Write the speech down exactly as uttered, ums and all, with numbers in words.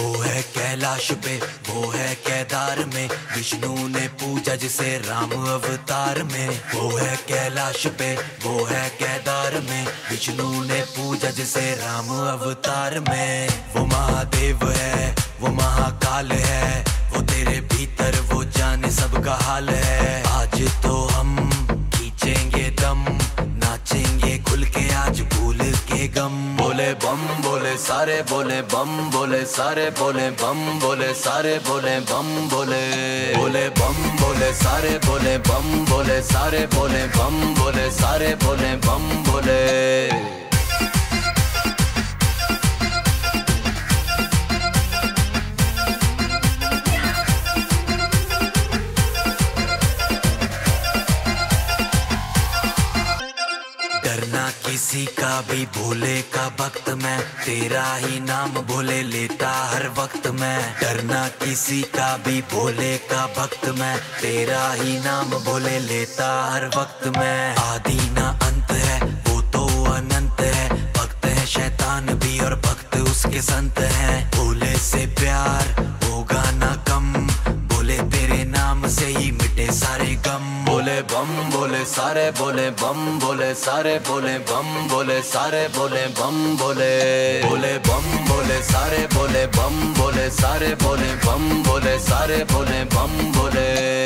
वो है कैलाश पे, वो है केदार में, विष्णु ने पूजा जिसे राम अवतार में। वो है कैलाश पे, वो है केदार में, विष्णु ने पूजा जिसे राम अवतार में। वो महादेव है, वो महाकाल है, वो तेरे भीतर वो जाने सबका हाल है। आज तो हम खींचेंगे दम, नाचेंगे खुल के आज भूल के गम। बोले बम बोले सारे, बोले बम बोले सारे, बोले बम बोले सारे, बोले बम बोले। बोले बम बोले सारे, बोले बम बोले सारे, बोले बम बोले सारे, बोले बम बोले। डरना किसी का भी, भोले का भक्त मैं, तेरा ही नाम भोले लेता हर वक्त मैं। डरना किसी का भी, भोले का भक्त मैं, तेरा ही नाम भोले लेता हर वक्त मैं। आदि ना अंत है, वो तो अनंत है, भक्त है शैतान भी और भक्त उसके संत है। भोले से प्यार होगा ना कम, बोले तेरे नाम से ही मिटे सारे गम। बोले बम बोले सारे, बोले बम बोले सारे, बोले बम बोले सारे, बोले बम बोले। बोले बम बोले सारे, बोले बम बोले सारे, बोले बम बोले सारे, बोले बम बोले।